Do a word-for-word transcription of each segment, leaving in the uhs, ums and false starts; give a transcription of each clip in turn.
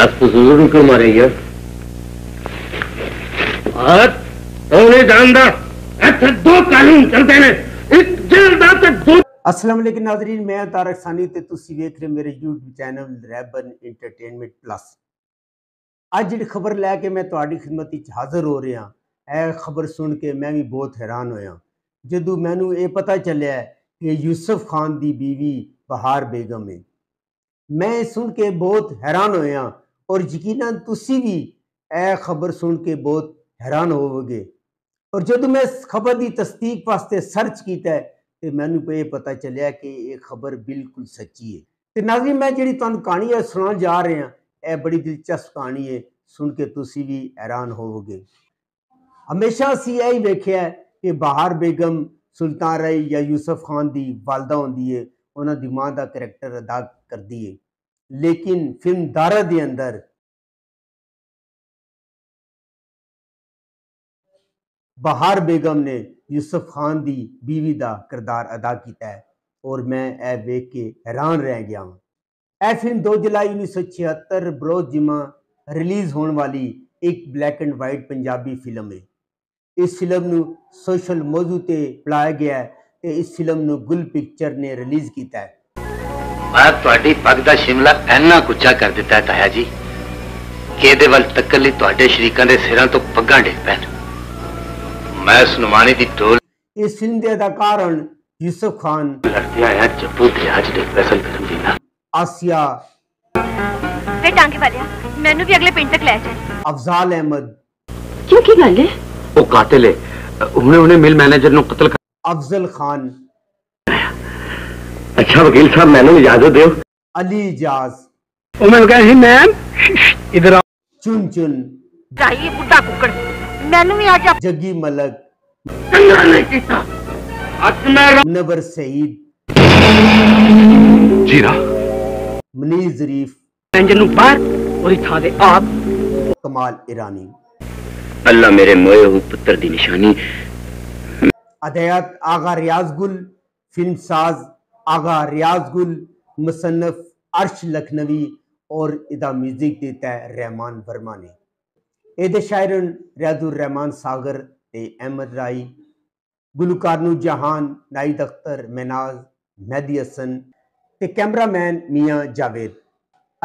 आप तो जरूर क्यों मारे यार? ऐसे दो कानून चलते हैं, एक जेलदार से दो। अस्सलाम वालेकुम नाज़रीन, मैं दारा सानी ते तुसी देख रहे मेरे यूट्यूब चैनल रैबन एंटरटेनमेंट प्लस। अज जी खबर लैके मैं तुहाडी खिदमत विच हाजिर हो रहा। यह खबर सुन के मैं भी बहुत हैरान होया जदों मैनूं ये पता चलिया कि यूसुफ खान की बीवी बहार बेगम है। मैं सुन के बहुत हैरान होया और यकीनन तुसी भी यह खबर सुन के बहुत हैरान होवोगे। और जदों मैं इस खबर की तस्दीक वास्ते सर्च किया तो मैनूं ये पता चलिया कि ये खबर बिल्कुल सच्ची है। तो नाज़रीन मैं जिहड़ी तुहानूं कहानी है सुनाउण जा रहा, यह बड़ी दिलचस्प कहानी है, सुन के तुसी भी हैरान होवोगे। हमेशा असी यही वेख्या कि बहार बेगम सुल्तान राही या यूसुफ खान की वालदा होंदी है, उन्होंने माँ का करैक्टर अदा करती है। लेकिन फिल्म दारा के अंदर बहार बेगम ने यूसुफ खान की बीवी का किरदार अदा किया है और मैं यह वेख के हैरान रह गया हूँ। यह फिल्म दो जुलाई उन्नीस सौ छिहत्तर बरोज जिमा रिलीज़ होने वाली एक black and white Punjabi film है। इस फिल्म नू सोशल मौजू ते पढ़ाया गया है ते इस फिल्म नू गुल पिक्चर ने रिलीज़ किया है। आप तुहाडी पग दा शिमला इन्ना कुच्चा कर दिता है ताया जी कि इहदे वल तक्कण लई तुहाडे शरीकां दे सिरां तों पग्गां डिग पैण। मैं इस नुमानी दी टोल इस फिल्म दे अदाकार हन यूसुफ खान लड़दे आया जप्पू दरिया च डिग पैसल फिल्म दी ना आसिया वे टांगे वाले मैनू भी अगले पिंड तक ले जाए अफजाल अहमद क्यों की गल है वो कातिल है उन्होंने उन्हें मिल मैनेजर नु कत्ल अफजल खान। अच्छा वकील साहब मैनू इजाजत दो। अली जहाज उन्होंने कहा है मैम इधर आओ। चुन चुन चाहिए बुड्ढा कुकड़ मैनू भी आज जग्गी मलक चंगा नहीं किया अकमर नबर सईद जीरा मुनीर शरीफ व्यंजन बार और इथा दे आप कमाल ईरानी। अल्लाह मेरे मोए हो पुत्र दी निशानी। हदायत आगा रियाज गुल, फिल्म साज आगा रियाज गुल, मुसन्नफ अर्श लखनवी और इदा म्यूजिक देता है रहमान वर्मा ने। एदे शायरन रियाजुर रहमान सागर अहमद राय, गुलकार नू जहान नाइद अख्तर मेनाज मेहदी हसन ते कैमरामैन मियां जावेद।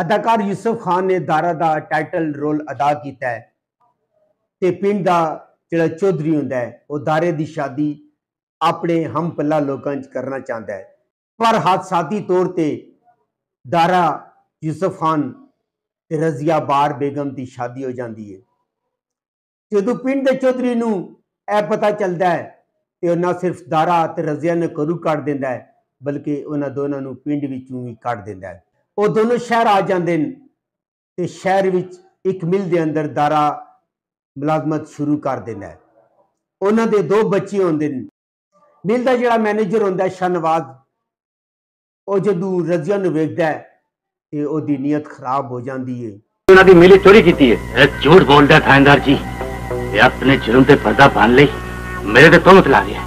अदाकार यूसुफ खान ने दारा दा टाइटल रोल अदा किया है ते पिंड दा जिहड़ा चौधरी हुंदा है वो दारे दी शादी अपने हम पल्ला लोकां च करना चाहता है, पर हादसाती तौर ते दारा यूसुफ खान ते रजिया बहार बेगम की शादी हो जाती है। जदों पिंड दे चौधरी नूं ए पता चलता है तो ना सिर्फ दारा ते रजिया ने घरों कढ दिंदा है बल्कि उन्होंने दोनों को पिंड विचों भी कट देता है। वह दोनों शहर आ जाते हैं तो शहर विच एक मिल के अंदर दारा मुलाजमत शुरू कर देता है। उन्होंने दो बच्चे होंगे। मिल का जोड़ा मैनेजर होता है शाहनवाज, वह जदों रजिया को देखता है तो उसकी नीयत खराब हो जाती है। उन्होंने मिली चोरी की है। झूठ बोलता थानेदार जी, अपने जुर्म से पर्दा पाने लई मेरे ते तोहमत ला गया।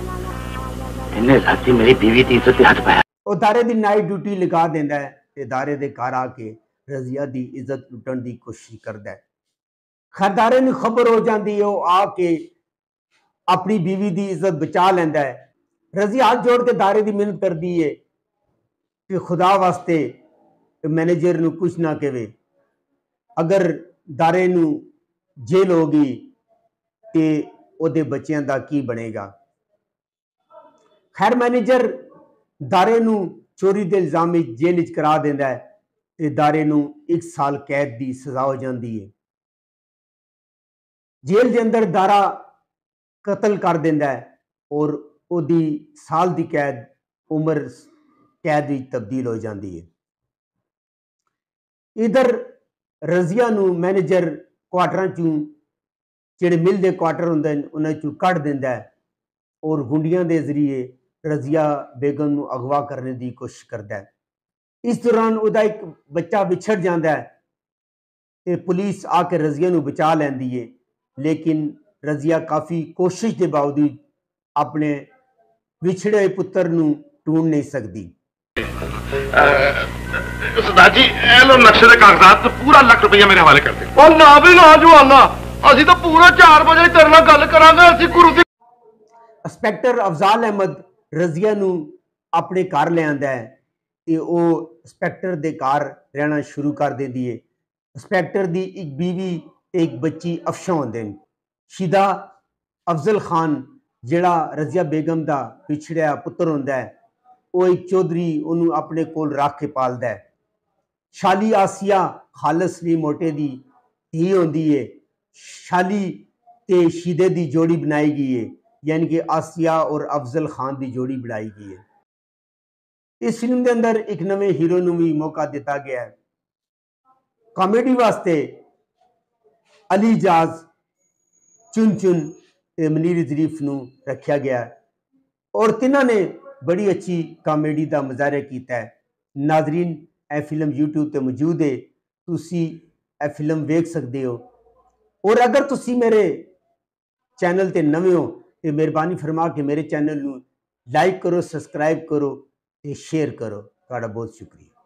राती मेरी बीवी तीन सौ हाथ पाया। वो दारे की नाइट ड्यूटी लगा देता है ते दारे के घर आके रजिया की इज्जत लुटने की कोशिश करता है। खैर दारे को खबर हो जाती है, वो आके अपनी बीवी की इज्जत बचा लेंदा है। रजिया हाथ जोड़ के दारे की मेहनत करती है कि खुदा वास्ते मैनेजर को कुछ ना कहे, अगर दारे को जेल हो गई तो उसके बच्चों का की बनेगा। खैर मैनेजर दारे नू चोरी के इल्जाम में जेल च करा देता है ते दारे नू एक साल कैद की सजा हो जाती है। जेल के अंदर दारा कत्ल कर देता है और उसकी साल की कैद उम्र कैद में तब्दील हो जाती है। इधर रजिया नू मैनेजर क्वार्टर चू जिहड़े मिल के क्वार्टर होंदे ने उन्हां चू कढ देता है और गुंडियां के जरिए रजिया बेगम को अगवा करने की कोशिश करता है। इस दौरान उसका एक बच्चा बिछड़ जाता है तो पुलिस आके रजिया को बचा लेंदी है, लेकिन रजिया काफ़ी कोशिश के बावजूद अपने बिछड़े पुत्र को ढूंढ नहीं सकती। सरदार जी नक्शे के कागजात तो पूरा लाख रुपया मेरे हवाले कर दे। और ना भी ना जो आना अभी तो पूरा चार बजे तेरे नाल गल करांगे असीं गुरु दी। इंस्पैक्टर अफजाल अहमद रजिया नूं अपने घर लिआंदा है ते ओह इंस्पैक्टर दे घर रहना शुरू कर दिंदी है। इंस्पैक्टर दी इक बीवी एक बच्ची अफशा होंदे ने। शिदा अफजल खान जिहड़ा रजिया बेगम दा पिछड़िया पुत्र होंदा है वह एक चौधरी उन्होंने अपने कोल रख के पालदा है। शाली आसिया खालस ली मोटे दी धी होंदी है। शाली ते शीदे दी जोड़ी बनाई गई है, यानी कि आसिया और अफजल खान दी जोड़ी बनाई गई है। इस फिल्म के अंदर एक नवे हीरो नूं भी मौका दिता गया है। कॉमेडी वास्ते अली जहाज चुन चुन ते मुनीर शरीफ नूं रखा गया है और तिन्हां ने बड़ी अच्छी कॉमेडी का मुजाहरा किया है। नाजरीन यह फिल्म यूट्यूब पर मौजूद है, तुसी यह फिल्म वेख सकते हो। और अगर तुसी मेरे चैनल पर नवे हो तो मेहरबानी फरमा के मेरे चैनल को लाइक करो, सबसक्राइब करो, शेयर करो। तुहाडा बहुत शुक्रिया।